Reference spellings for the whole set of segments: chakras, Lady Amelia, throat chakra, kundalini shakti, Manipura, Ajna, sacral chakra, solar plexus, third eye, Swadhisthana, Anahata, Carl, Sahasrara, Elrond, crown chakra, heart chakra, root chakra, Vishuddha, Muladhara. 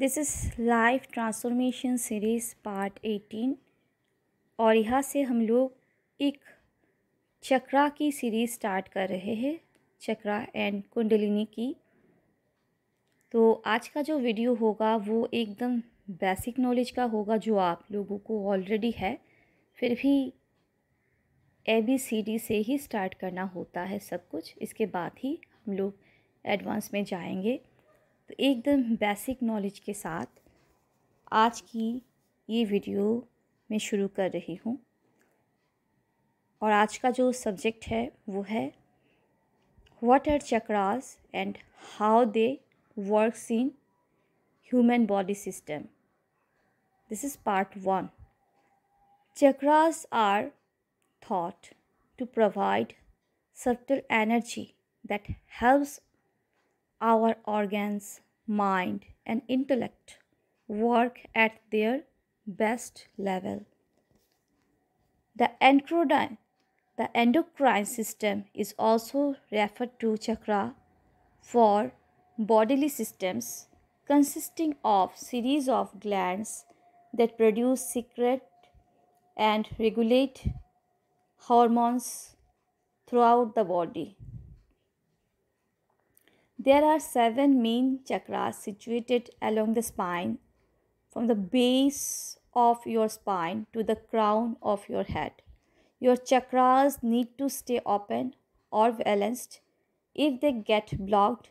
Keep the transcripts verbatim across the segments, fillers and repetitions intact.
This is life transformation series part eighteen और यहाँ से हम लोग एक चक्रा की सीरीज़ स्टार्ट कर रहे हैं, चक्रा एंड कुंडलिनी की। तो आज का जो वीडियो होगा वो एकदम बेसिक नॉलेज का होगा जो आप लोगों को ऑलरेडी है, फिर भी ए बी सी डी से ही स्टार्ट करना होता है सब कुछ, इसके बाद ही हम लोग एडवांस में जाएंगे। तो एकदम बेसिक नॉलेज के साथ आज की ये वीडियो मैं शुरू कर रही हूँ और आज का जो सब्जेक्ट है वो है what are chakras and how they works in human body system. This is part one. Chakras are thought to provide subtle energy that helps our organs, mind and intellect work at their best level. The endocrine, the endocrine system is also referred to chakra for bodily systems consisting of series of glands that produce secret and regulate hormones throughout the body. There are seven main chakras situated along the spine, from the base of your spine to the crown of your head. Your chakras need to stay open or balanced. If they get blocked,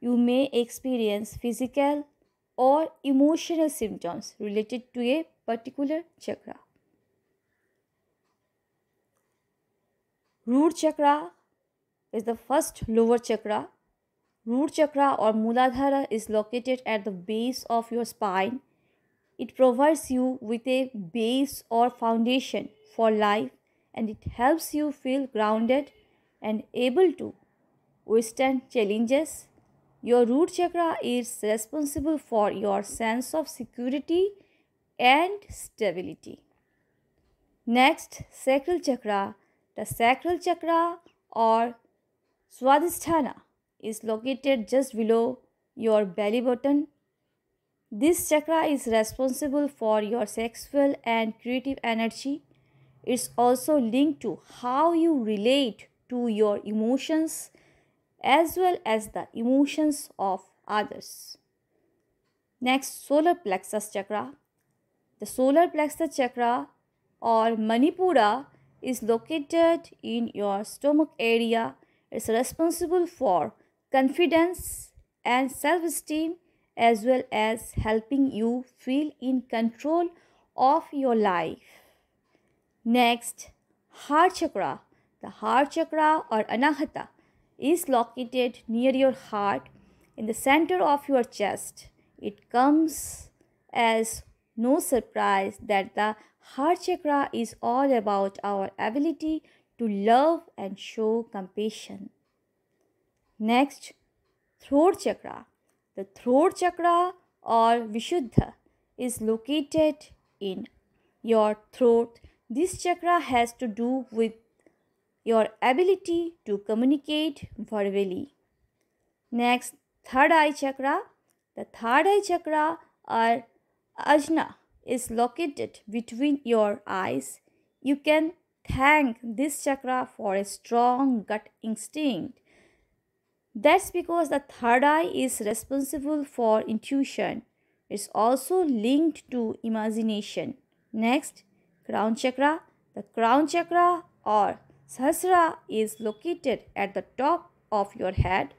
you may experience physical or emotional symptoms related to a particular chakra. Root chakra is the first lower chakra. Root chakra or Muladhara is located at the base of your spine. It provides you with a base or foundation for life and it helps you feel grounded and able to withstand challenges. Your root chakra is responsible for your sense of security and stability. Next, sacral chakra. The sacral chakra or Swadhisthana is located just below your belly button. This chakra is responsible for your sexual and creative energy. It's also linked to how you relate to your emotions as well as the emotions of others. Next, solar plexus chakra. The solar plexus chakra or Manipura is located in your stomach area. It's responsible for confidence and self-esteem as well as helping you feel in control of your life. Next, heart chakra. The heart chakra or Anahata is located near your heart in the center of your chest. It comes as no surprise that the heart chakra is all about our ability to love and show compassion. Next, throat chakra. The throat chakra or Vishuddha is located in your throat. This chakra has to do with your ability to communicate verbally. Next, third eye chakra. The third eye chakra or Ajna is located between your eyes. You can thank this chakra for a strong gut instinct. That's because the third eye is responsible for intuition. It's also linked to imagination. Next, crown chakra. The crown chakra or Sahasrara is located at the top of your head.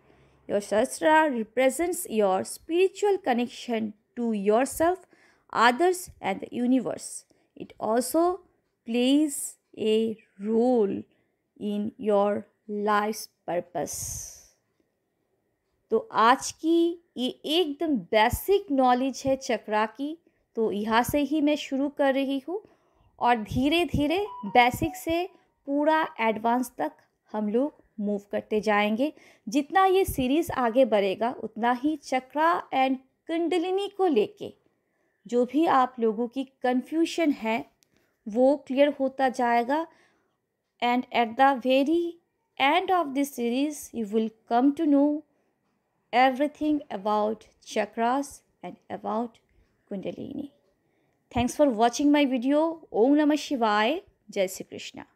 Your Sahasrara represents your spiritual connection to yourself, others, and the universe. It also plays a role in your life's purpose. तो आज की ये एकदम basic knowledge है चक्रा की, तो यहाँ से ही मैं शुरू कर रही हूँ और धीरे धीरे बेसिक से पूरा एडवांस तक हम लोग मूव करते जाएंगे। जितना ये सीरीज़ आगे बढ़ेगा उतना ही चक्रा एंड कुंडलिनी को लेके जो भी आप लोगों की कन्फ्यूजन है वो क्लियर होता जाएगा and at the very end of this series you will come to know everything about chakras and about Kundalini. Thanks for watching my video. Om Namah Shivaya. Jai Shri Krishna.